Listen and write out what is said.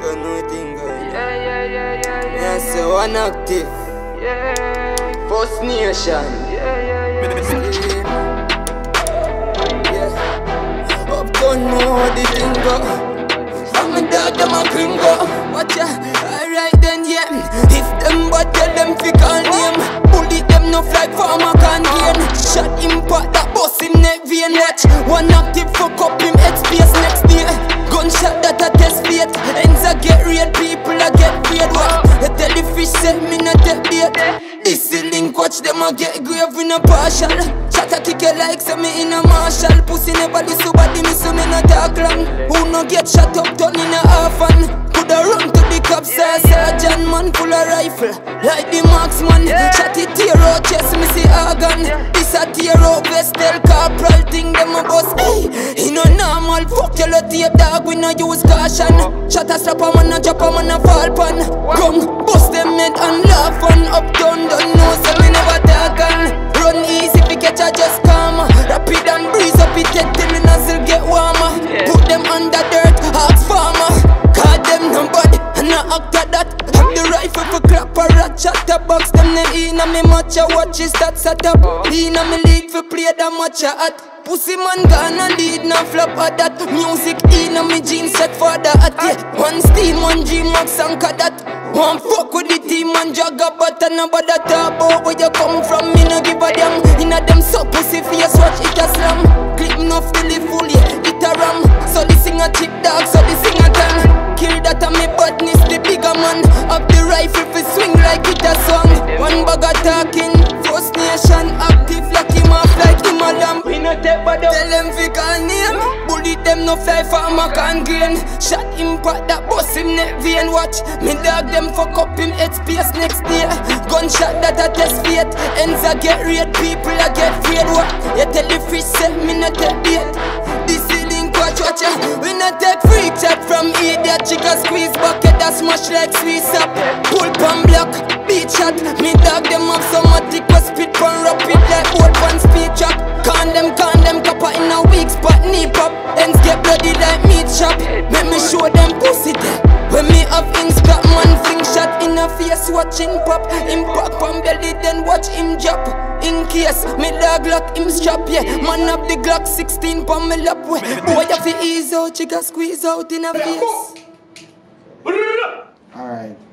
Don't know anything going. Yeah, so one active. Yeah. First Nation. Yeah. Up don't know what the thing go. I'm a dog, them a gringo. Watch ya. Alright then, yeah. If them but tell them fi call name. Bully them no fly for my canteen. Shot impact that boss in neck vein. Watch one active fuck up him head space next day. Gunshot that I test fate. Ends I get real, people I get paid. What? The telefish said me not take bait. This the link, watch them I get grave in a partial. Shot a kick like say me in a martial. Pussy never lose to body, me so me not talk long. Who no get shot up, turn in a orphan. Coulda run to the cops, a sergeant man full of rifle. Like the marksman, shot it tear out chest, me see organ. This a tear out vest, tell corporal thing them a bust. He no normal, fuck yellow tape dog. We no use caution. Shot a strap a man a drop a man a fall pan. Gung, bust them head and laugh on. Up down, don't know so me never talk on. Run easy if you catch a just calm. Rapid and breeze up it head till the nozzle get warmer. Put them under dirt, ask farmer. Call them nobody and I act at that. Have the rifle for clap a rat. Shot a box, them no in a me match a watch his stats at up. In a me league for play that match a hat. Pussy man gonna lead, no flop of that. Music in on me jeans set for that. Yeah. One steam, one G-Max and Kadat. One fuck with the team and jog a button. Nobody talk about where you come from, me no give a damn. Inna them suck pussy face, watch it a slam. Clip enough till it full, yeah, it a ram. So this sing a chip dog, so this sing a tan. Kill that a me button is the bigger man. Up the rifle fi swing like it a song. One bag a talking, First Nation active like him off like him a lamp. Tell them fi call name. Bully them no fly for my can grain. Shot impact that bust him neck vein. Watch me dog them fuck up him head space next day. Gunshot that a test fate. Ends I get read, people I get feared. What? You tell the fish say me no take bait. This is link watch watch ya. We no take freak chat from idiot. Chica squeeze bucket that smash like squeeze up. Pull pan block, beat shot. Me dog them up so much it was spit pan rapid like old pan speed chop. Con them, copper in a weak spot, knee pop. Ends get bloody like meat chop. Let me show them pussy there. When me up in scrap, man fling shot in a face, watching pop. Him pop on belly, then watch him drop. In case, me dog lock him strap, yeah. Man up the Glock 16 pon me lap, way. Boy, if he ease out, chica squeeze out in a face. Alright.